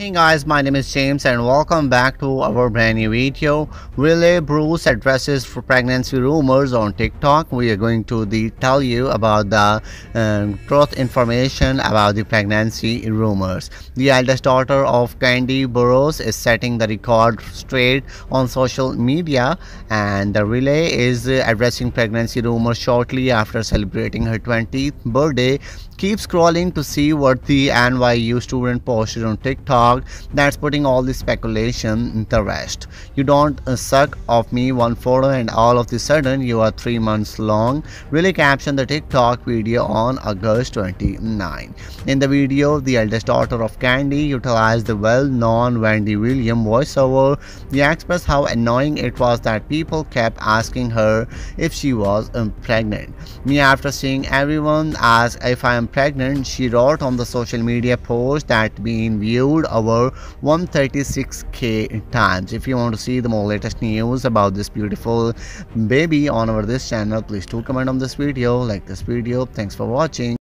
Hey guys, my name is James and welcome back to our brand new video. Riley Burruss addresses for pregnancy rumors on TikTok. We are going to tell you about the truth information about the pregnancy rumors. The eldest daughter of Kandi Burruss is setting the record straight on social media, and Riley is addressing pregnancy rumors shortly after celebrating her 20th birthday. Keep scrolling to see what the NYU student posted on TikTok that's putting all the speculation to rest. You don't suck of me one photo and all of the sudden you are 3 months long, really captioned the TikTok video on August 29. In the video, the eldest daughter of Kandi utilized the well-known Wendy Williams voiceover. They expressed how annoying it was that people kept asking her if she was pregnant. Me, after seeing everyone ask if I am pregnant, she wrote on the social media post that being viewed over 136,000 times. If you want to see the more latest news about this beautiful baby on this channel, please do comment on this video, like this video. Thanks for watching.